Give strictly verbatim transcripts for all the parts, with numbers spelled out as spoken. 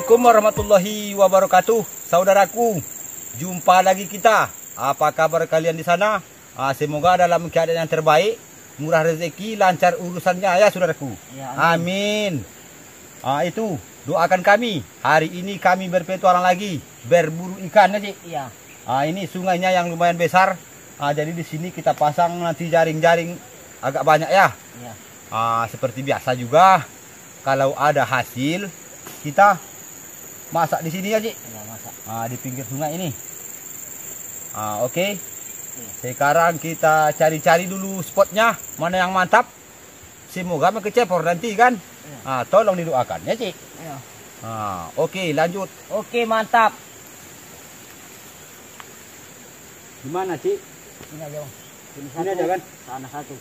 Assalamualaikum warahmatullahi wabarakatuh, saudaraku. Jumpa lagi kita. Apa kabar kalian di sana? Ah, semoga dalam keadaan yang terbaik, murah rezeki, lancar urusannya ya, saudaraku. Ya, amin. amin. Ah, itu doakan kami. Hari ini kami berpetualang lagi, berburu ikan ya, Cik. Iya. Ah, ini sungainya yang lumayan besar. Ah, jadi di sini kita pasang nanti jaring-jaring agak banyak ya. Iya. Ah, seperti biasa juga, kalau ada hasil kita masak di sini ya, Cik. Ya, masak. Nah, di pinggir sungai ini. Nah, oke. Okay. Sekarang kita cari-cari dulu spotnya, mana yang mantap. Semoga mengecepor nanti kan. Ya. Nah, tolong didoakan ya, Cik. Ya. Nah, oke, okay, lanjut. Oke, okay, mantap. Gimana, Cik? Ini aja, Bang. Ini satu, aja kan? Sana satu.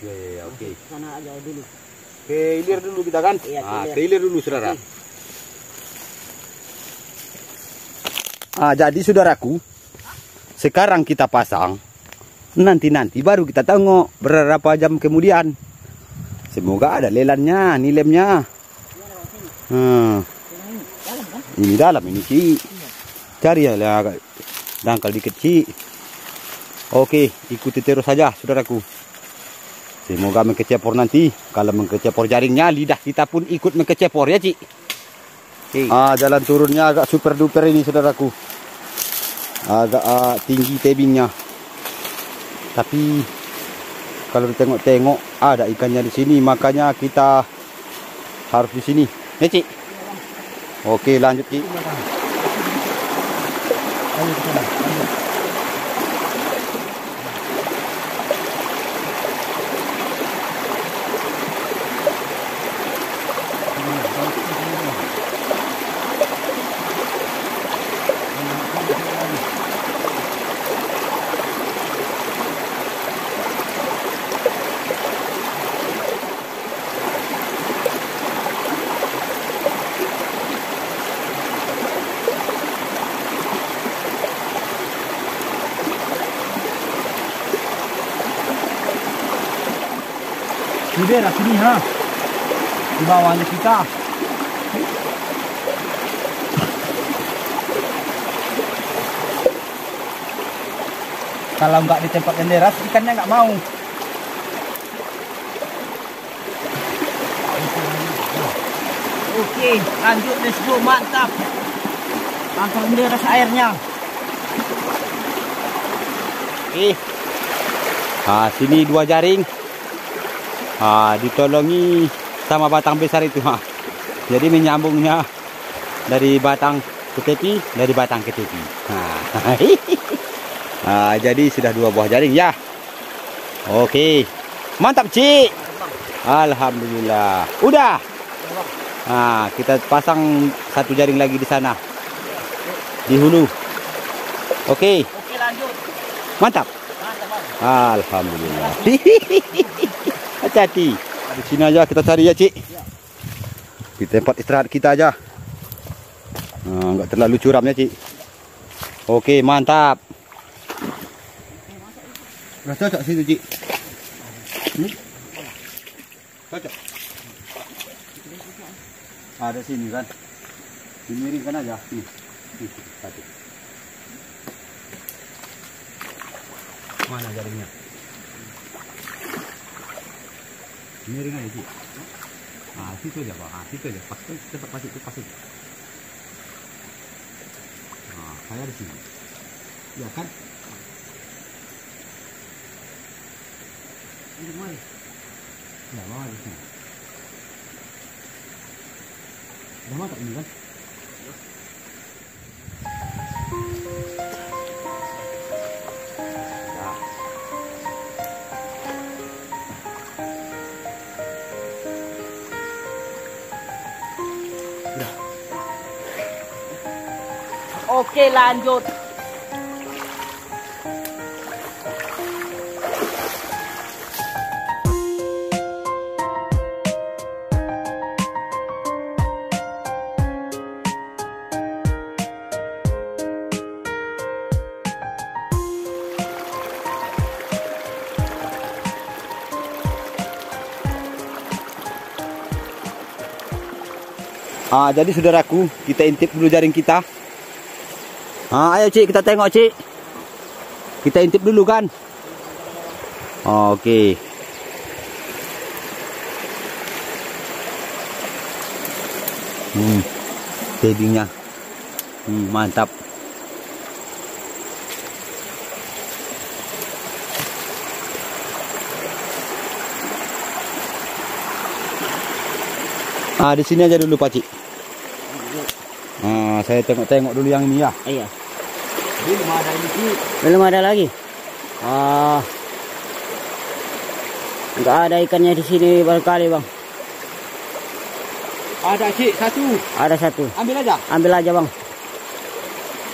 Ya, ya, ya, oke. Okay. Sana aja dulu. Ke ilir dulu kita kan? Iya, nah, ke ilir dulu, saudara. Oke. Nah, jadi saudaraku, sekarang kita pasang, nanti-nanti baru kita tengok berapa jam kemudian. Semoga ada lelannya, nilemnya. Hmm. Ini dalam ini, Ci. Cari ya, dangkal dikit, Ci. Oke, ikuti terus saja, saudaraku. Semoga mengkecepor nanti. Kalau mengkecepor jaringnya, lidah kita pun ikut mengkecepor ya, Cik. Okay. Ah, jalan turunnya agak super duper ini, saudaraku. Agak ah, tinggi tebingnya. Tapi kalau ditengok-tengok ada ikannya di sini, makanya kita harus di sini. Ya, Cik. Oke, okay, lanjut, Cik. Di daerah sini, ha? Di bawahnya kita. Kalau nggak di tempat yang deras, ikannya nggak mau. Oke, lanjut, let's go, mantap. Langsung deras airnya. Oke. Ah, sini dua jaring. Ah, ditolongi sama batang besar itu, ha. Jadi menyambungnya dari batang ke tepi, dari batang ke tepi. Nah, ah, jadi sudah dua buah jaring ya. Oke, mantap, Cik. Alhamdulillah. Udah. Nah, kita pasang satu jaring lagi di sana, di hulu. Oke. Oke, lanjut. Mantap. Alhamdulillah. Hati-hati. Di sini aja kita cari ya, Cik. Di tempat istirahat kita aja. Nah, enggak terlalu curamnya, Cik. Oke, mantap. Udah cocok situ, Cik. Hmm? Cocok. Ada sini kan. Dimiringkan aja. Nih. Nih, satu. Mana jaringnya? Miring aja, Cik. Nah, situ aja, Pak. Nah, situ aja. Pas, tetap pas itu, pas itu. Nah, saya di sini. Ya kan? Ini mana? Ya, bawah di sini. Udah mantap ini, kan? Oke, lanjut. Ah, jadi saudaraku, kita intip dulu jaring kita. Ah, ayo cik, kita tengok cik. Kita intip dulu kan. Oh, oke. Okay. Hmm, jadinya, hmm, mantap. Ah, di sini aja dulu Pak Cik. Nah, saya tengok-tengok dulu yang ini ya. Iya. Belum ada lagi. Belum ada lagi. Ah, enggak ada ikannya di sini barangkali bang. Ada Cik satu. Ada satu. Ambil aja. Ambil aja bang.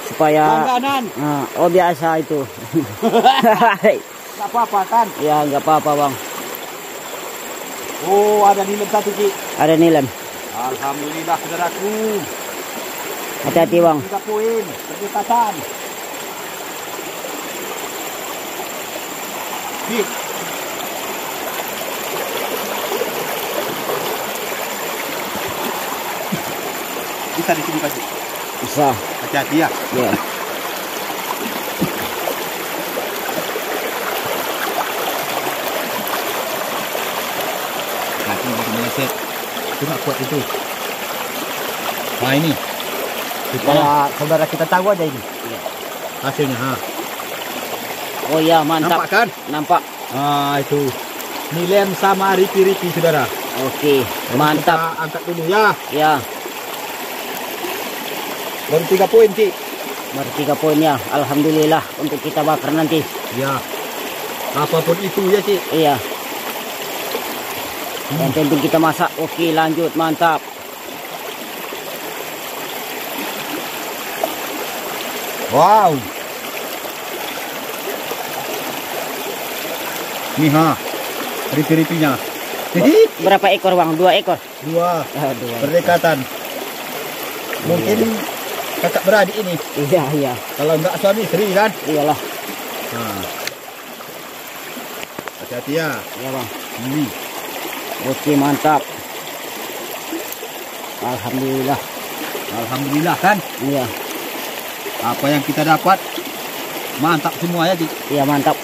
Supaya. Langganan. Nah, oh biasa itu. Enggak apa-apa kan? Ya enggak apa-apa bang. Oh, ada nilem satu Cik. Ada nilem. Alhamdulillah saudaraku. Hati-hati bang. Tiga poin, perkitasan. Cik. Bisa di sini Pak Cik? Bisa. Hati-hati ya. Iya. Yeah. Set. Cuma kuat itu. Nah ini. Kita ya, saudara kita tahu aja ini. Iya. Hasilnya. Ha. Oh iya, mantap. Nampak kan? Nampak. Ah itu. Nilem sama ripi-ripi saudara. Oke, jadi mantap. Kita angkat dulu ya. Iya. Baru tiga poin, Cik. Baru tiga poin ya. Alhamdulillah untuk kita bakar nanti. Iya. Apapun itu ya, Cik. Iya. Dan tentu kita masak. Oke, lanjut, mantap. Wow. Nih ha, ripi-ripinya. Berapa ekor bang? Dua ekor. Dua. Ah, dua. Berdekatan. Iya. Mungkin kakak beradik ini. Iya iya. Kalau enggak suami istri kan? Iyalah. Nah. Hati-hati ya. Iya bang. Hmm. Oke, mantap. Alhamdulillah. Alhamdulillah kan? Iya. Apa yang kita dapat mantap semua ya, Cik. Iya, mantap.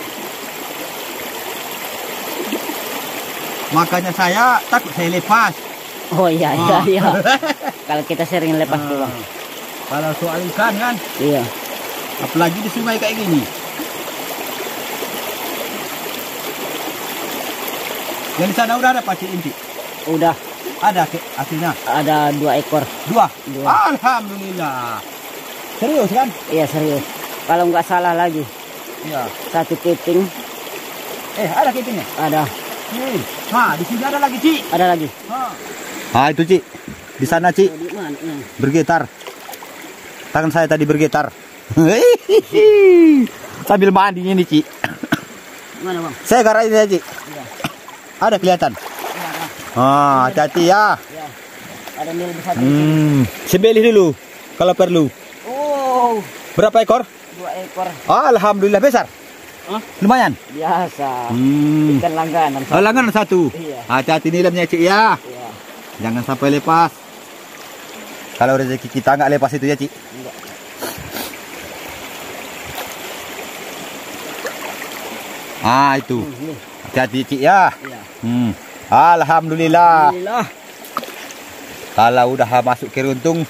Makanya saya takut saya lepas. Oh iya, iya, ah. iya. Kalau kita sering lepas tuh, bang. Kalau soal ikan kan? Iya. Apalagi di sungai kayak gini. Yang di sana udah ada Pak Cik inti? Udah. Ada hasilnya? Ada dua ekor. Dua? Dua. Alhamdulillah. Serius kan? Iya serius. Kalau nggak salah lagi. Iya. Satu keting. Eh ada ketingnya? Ada. Hmm. Nah di sini ada lagi Cik. Ada lagi. Ah itu Cik. Di sana Cik. Bergetar. Tangan saya tadi bergetar. Sambil mandinya nih Cik. Mana bang? Saya garain aja Cik. Ada kelihatan. Ah, hati-hati ya. Ya. Ada nilai besar. Hmm, sembelih dulu kalau perlu. Oh. Berapa ekor? Dua ekor. Alhamdulillah besar. Huh? Lumayan. Biasa. Hmm. Ikan langganan. Satu. Oh, langganan satu. Iya. Hati-hati nilamnya Cik ya. Iya. Jangan sampai lepas. Kalau rezeki kita nggak lepas itu ya Cik. Enggak. Ah itu. Hmm. Hati-hati Cik ya. Iya. Hmm. Alhamdulillah. Alhamdulillah. Kalau udah masuk keruntung,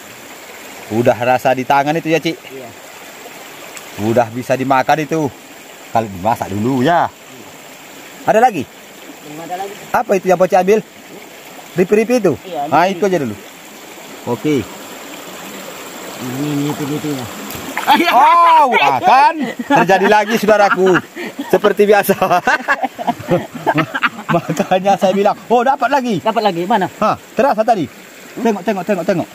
udah rasa di tangan itu ya Cik. Iya. Udah bisa dimakan itu. Kalau dimasak dulu ya. Iya. Ada lagi? Belum ada lagi. Apa itu yang Pak Cik ambil? Ripi-ripi itu? Iya. Nah itu aja dulu. Oke. Ini itu-itu ya. Oh, kan terjadi lagi saudaraku. Seperti biasa. Makanya saya bilang, oh dapat lagi. Dapat lagi, mana? Hah, terasa tadi. Tengok, tengok, tengok, tengok.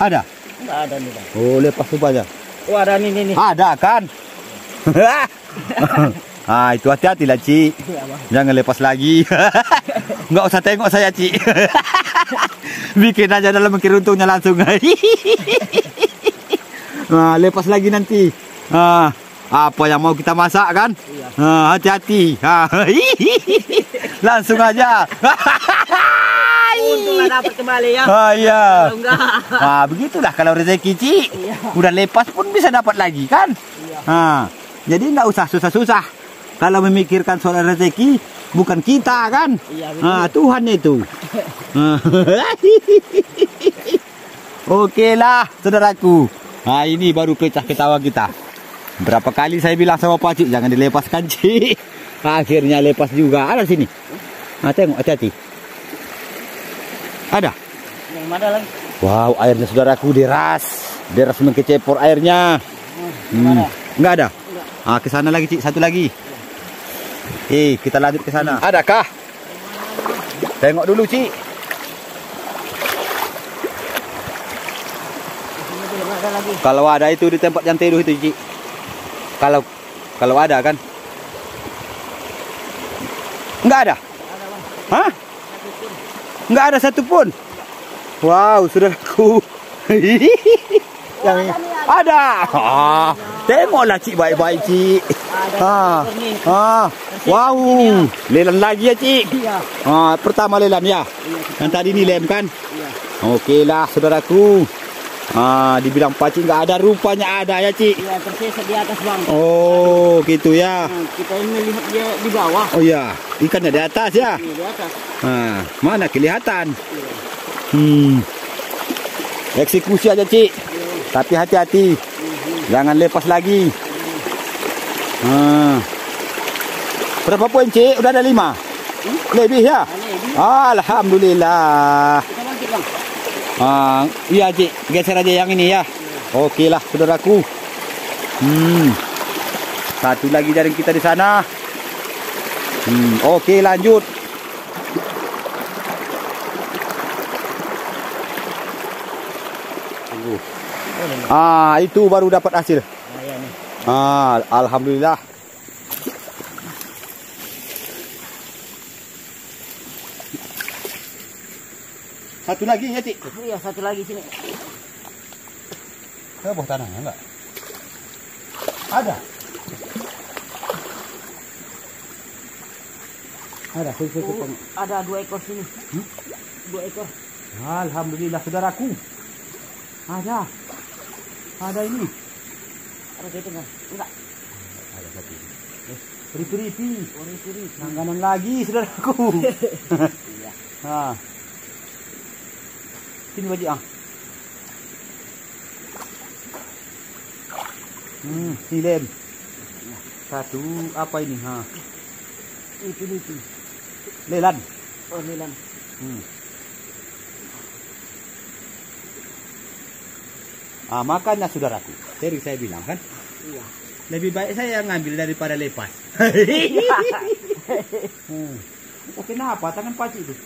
Ada? Enggak ada nih bang. Oh, lepas supaya. Oh, ada nih, nih, nih. Ada kan? Ah, itu hati-hati lah, Cik. Jangan lepas lagi. Enggak usah tengok saya, Cik. Bikin aja dalam keruntungnya langsung. Nah, lepas lagi nanti. Ah. Apa yang mau kita masak kan? Iya. Ha, hati-hati. Ha, langsung aja. untunglah dapat kembali ya. Ah iya. Kalau enggak. Nah, begitulah kalau rezeki cik. Iya. Udah lepas pun bisa dapat lagi kan? Iya. Nah, jadi enggak usah susah-susah. Kalau memikirkan soal rezeki bukan kita kan? Iya, betul. Nah, Tuhan itu. Oke lah, saudaraku. Nah, ini baru pecah ketawa kita. Berapa kali saya bilang sama Pak Cik, jangan dilepaskan Cik. Akhirnya lepas juga. Ada sini. Nah, tengok, hati-hati. Ada? Yang mana lagi? Wow, airnya saudaraku deras. Deras mengkecepor airnya. Hmm. Enggak ada? Enggak. Ah, ke sana lagi Cik, satu lagi. Eh, kita lanjut ke sana. Hmm. Adakah? Tengok dulu Cik. Lagi. Kalau ada itu di tempat yang teduh itu Cik. Kalau kalau ada kan? Enggak ada? Hah? Enggak ada satupun? Wow, saudaraku. Oh, yang ada. Ada. Ah, tengoklah Cik baik-baik Cik. Ah. Ah. Wow. Lelan lagi ya Cik. Ah, pertama lelan ya. Yang tadi ini lem kan? Okelah saudaraku. Ah, dibilang Pakcik nggak ada, rupanya ada ya Cik. Iya, tersesat di atas bang. Oh, gitu ya. Nah, kita ini lihat dia di bawah. Oh iya, ikannya di atas ya. Iya, di atas. Nah, mana kelihatan? Iya. Hmm. Eksekusi aja Cik. Iya. Tapi hati-hati, iya. Jangan lepas lagi. Iya. Nah. Berapa poin Cik? Udah ada lima. Hmm? Lebih ya. Lebih. Alhamdulillah. Kita bangkit bang. Ah, iya Cik, geser aja yang ini ya. Oke lah saudaraku. Hmm. Satu lagi jaring kita di sana. Hmm. Oke, lanjut. Ah, itu baru dapat hasil. Ah, alhamdulillah. Satu lagi ya Cik? Iya, satu lagi sini. Ke bawah tanahnya enggak? Ada? Ada, sini, sini, sini. Uh, ada dua ekor sini. Hmm? Dua ekor. Alhamdulillah saudaraku. Ada. Ada ini. Ada gitu enggak? Enggak. Ada satu. Ripi-ripi. Oh, ripi-ripi. Langganan lagi saudaraku. Iya. Nah. Sini Pakcik ah. Hmm, sini lem. Satu apa ini? Ha. Itu itu. Lelan. Oh, lelan. Hmm. Ah, makanya saudaraku, tadi saya bilang kan? Iya. Lebih baik saya ngambil daripada lepas. Iya. Hmm. Oh, kenapa tangan Pakcik itu?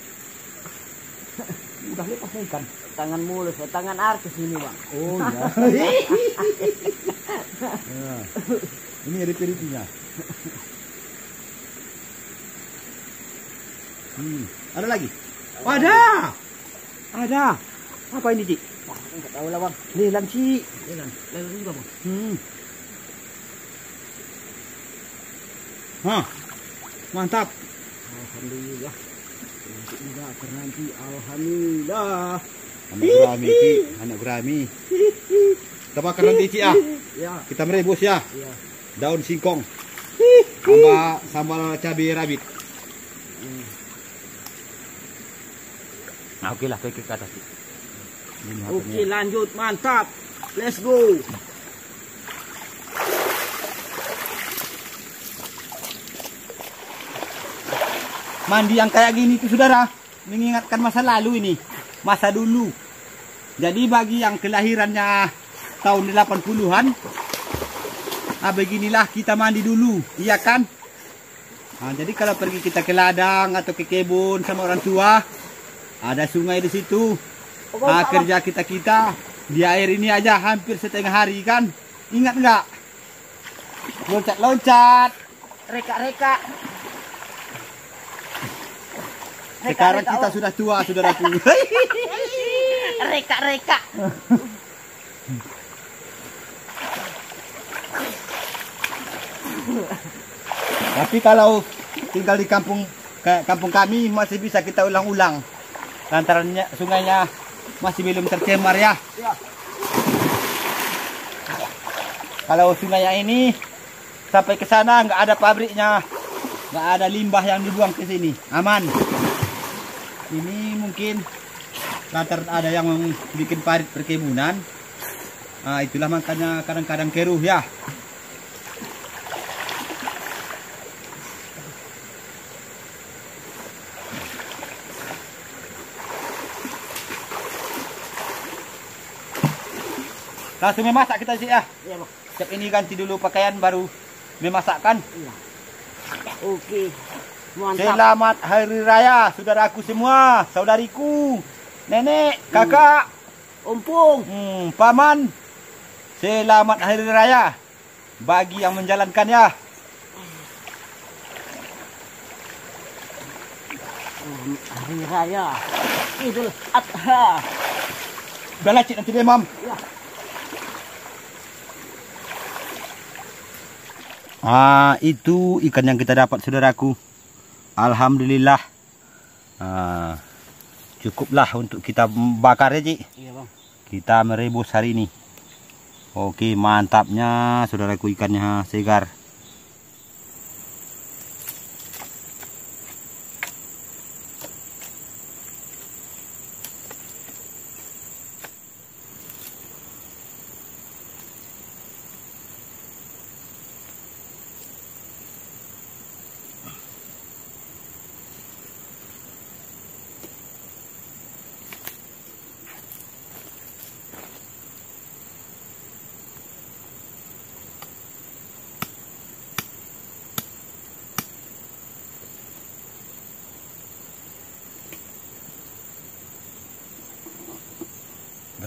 Udah lepas ikan. Tangan mulus, tangan artis ini bang. Oh iya. Nah, ini ripi-ripinya. Hmm. Ada lagi? Oh, ada. Ada. Apa ini Cik? Wah, enggak tahu lah bang. Lelan Cik. Lelan. Lelan juga bang. Hmm. Hah. Mantap. Alhamdulillah. Enggak nanti, alhamdulillah. Anak gurami Cik, anak gurami. Kita bakar nanti Cik ah. Ya. Kita merebus ya. Ya. Daun singkong. Sama sambal cabai rawit. Hmm. Nah, oke lah, ke atas Cik. Oke, lanjut, mantap. Let's go. Mandi yang kayak gini itu saudara, mengingatkan masa lalu ini, masa dulu. Jadi bagi yang kelahirannya tahun delapan puluhan, nah beginilah kita mandi dulu, iya kan? Nah, jadi kalau pergi kita ke ladang atau ke kebun sama orang tua, ada sungai di situ. Nah, kerja kita-kita di air ini aja hampir setengah hari kan? Ingat nggak? Loncat-loncat, reka-reka. Sekarang reka, kita reka, sudah tua, saudaraku. Reka-reka. Tapi kalau tinggal di kampung kampung kami masih bisa kita ulang-ulang. lantaran sungainya masih belum tercemar ya. Ya. Kalau sungainya ini sampai ke sana nggak ada pabriknya, nggak ada limbah yang dibuang ke sini, aman. Ini mungkin lantaran ada yang bikin parit perkebunan, nah, itulah makanya kadang-kadang keruh ya. Langsung memasak kita sih ya. Iya, Bang. Siap, ini ganti dulu pakaian baru memasakkan. Iya. Oke. Mantap. Selamat hari raya saudaraku semua, saudariku, nenek, kakak, ompong, hmm, paman. Selamat hari raya bagi yang menjalankan ya. Hari raya Idul Adha. Belacik nanti deh, Mam. Iya. Ah, itu ikan yang kita dapat saudaraku. Alhamdulillah. Ah, cukuplah untuk kita bakar ya, Cik. Iya, Bang. Kita merebus hari ini. Oke, mantapnya saudaraku, ikannya segar.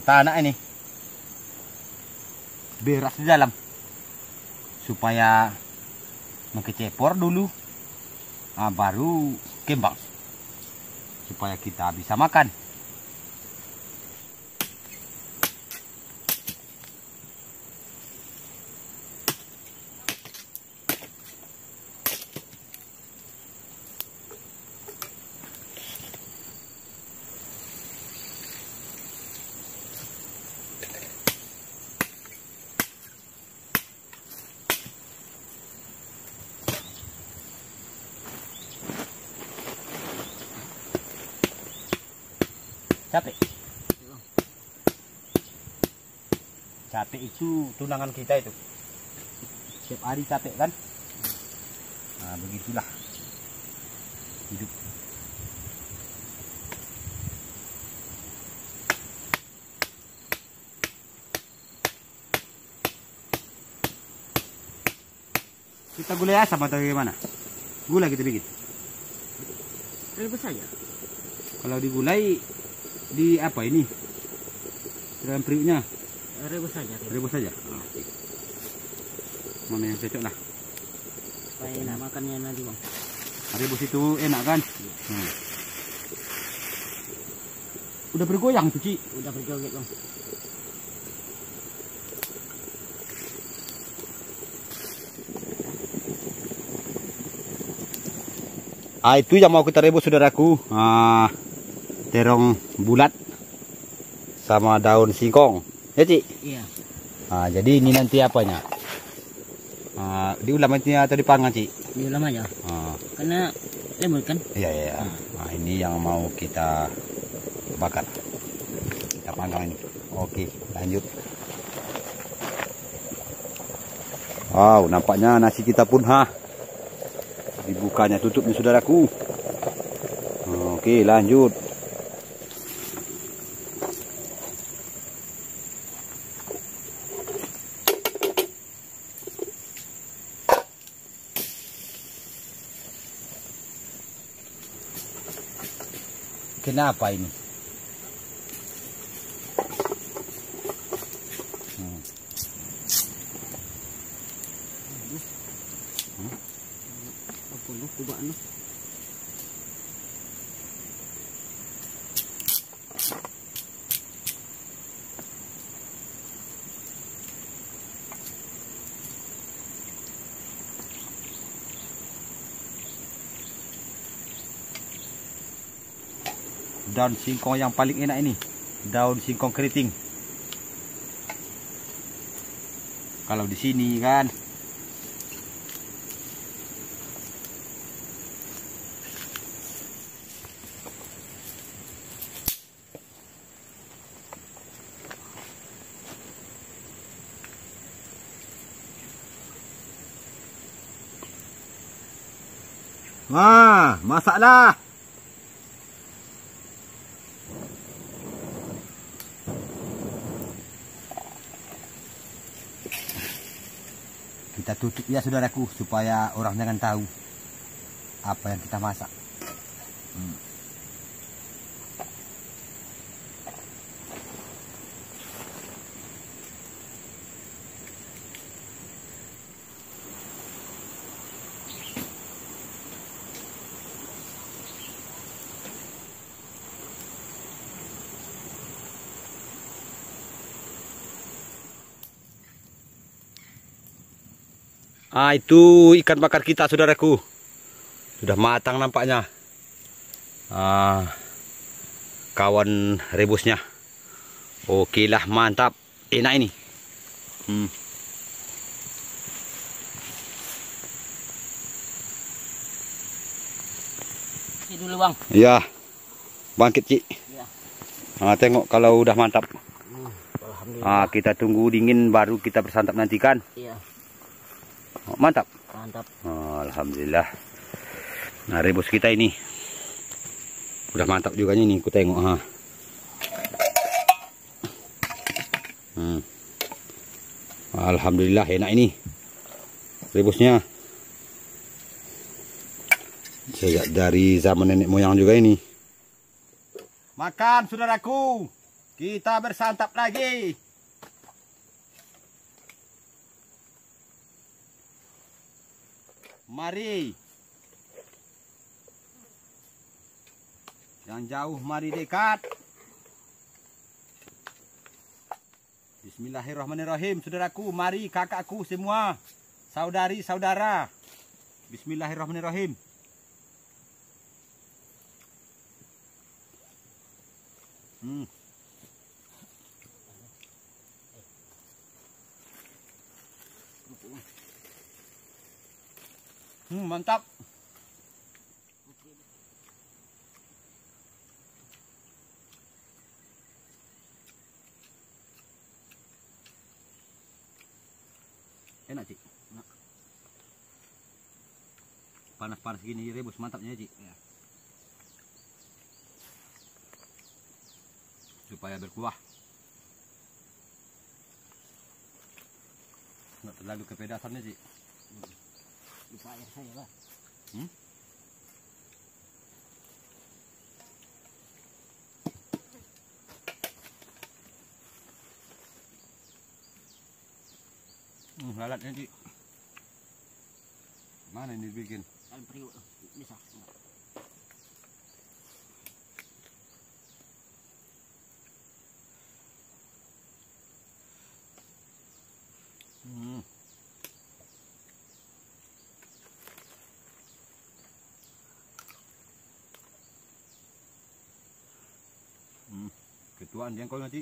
Tanah ini beras di dalam supaya mengecepor dulu, nah, baru kembang supaya kita bisa makan. Capek, capek itu tunangan kita itu setiap hari capek kan, nah begitulah hidup. Kita gulai asam atau bagaimana? Gula kita bikin rebus saja. Kalau digulai di apa ini dalam periuknya, rebus saja, rebus saja. Oh. Mana yang cocok lah supaya enak makannya nanti, Bang. Rebus itu enak kan ya. Hmm. Udah bergoyang tuh, Ci. Udah berjoget, Bang. Ah, itu yang mau kita rebus saudaraku. Ah, terong bulat sama daun singkong ya, Cik? Iya. Nah, jadi ini nanti apanya, nah, diulam atau dipanggang, Cik? Diulam aja. Nah, karena lembut kan. Iya, iya. Nah. Nah, ini yang mau kita bakar, kita panggang ini. Oke, lanjut. Wow, nampaknya nasi kita pun ha dibukanya tutupnya saudaraku. Oke, lanjut. Kenapa ini? Hmm. Hmm. daun singkong yang paling enak ini, daun singkong keriting. Kalau di sini kan wah, masaklah. Kita tutup ya saudaraku, supaya orang jangan tahu apa yang kita masak. Hmm. Ah, itu ikan bakar kita saudaraku, sudah matang nampaknya. Ah, kawan rebusnya oke lah, mantap, enak ini. hmm. Cik dulu bang ya, bangkit cik ya. Nah, tengok kalau udah mantap. hmm, Alhamdulillah. Ah, kita tunggu dingin baru kita bersantap nanti kan ya. Mantap, mantap. Oh, alhamdulillah. Nah, rebus kita ini udah mantap juga nih, ku tengok. Ha. Hmm. Alhamdulillah enak ini rebusnya. Sejak dari zaman nenek moyang juga ini. Makan saudaraku, kita bersantap lagi. Mari, yang jauh mari dekat. Bismillahirrahmanirrahim, saudaraku, mari kakakku semua, saudari saudara. Bismillahirrahmanirrahim. Hmm. Hmm, mantap. Enak cik, enak. Panas-panas gini rebus, mantapnya cik ya. Supaya berkuah, nggak terlalu kepedasannya cik. Lupa air saya lah. Hmm? Hmm, lalatnya cik. Mana ini bikin? Alam periuk tuh, bisa. Hmm. Tuan jengkol nanti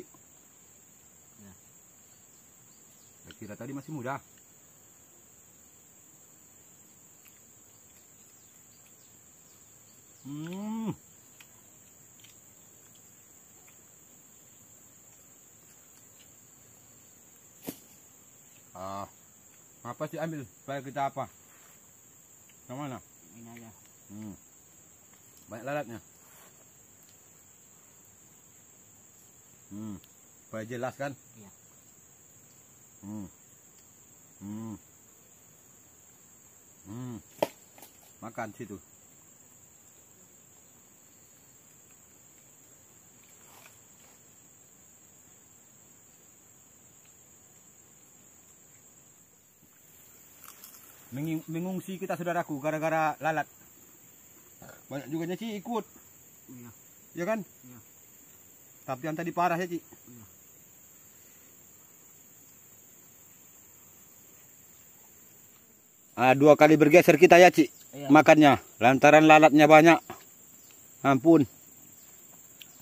ya. Saya kira tadi masih muda. hmm. ah. Apa sih ambil supaya kita apa yang mana ini aja. hmm. Banyak lalatnya. Hmm, supaya jelas kan? Iya. Hmm. Hmm. Hmm. Makan situ. Mengungsi kita saudaraku gara-gara lalat. Banyak juga nya sih ikut. Iya. Iya kan? Iya. Tapi yang tadi parah ya, Cik. Ya. Ah, dua kali bergeser kita ya, Cik. Ya. Makannya. Lantaran lalatnya banyak. Ampun.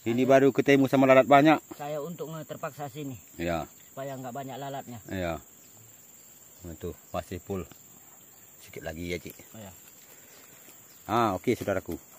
Ini saya baru ketemu sama lalat banyak. Saya untuk terpaksa sini. Iya. Supaya nggak banyak lalatnya. Iya. Itu masih full. Sedikit lagi ya, Cik. Oh, ya. Ah, oke, okay, saudaraku.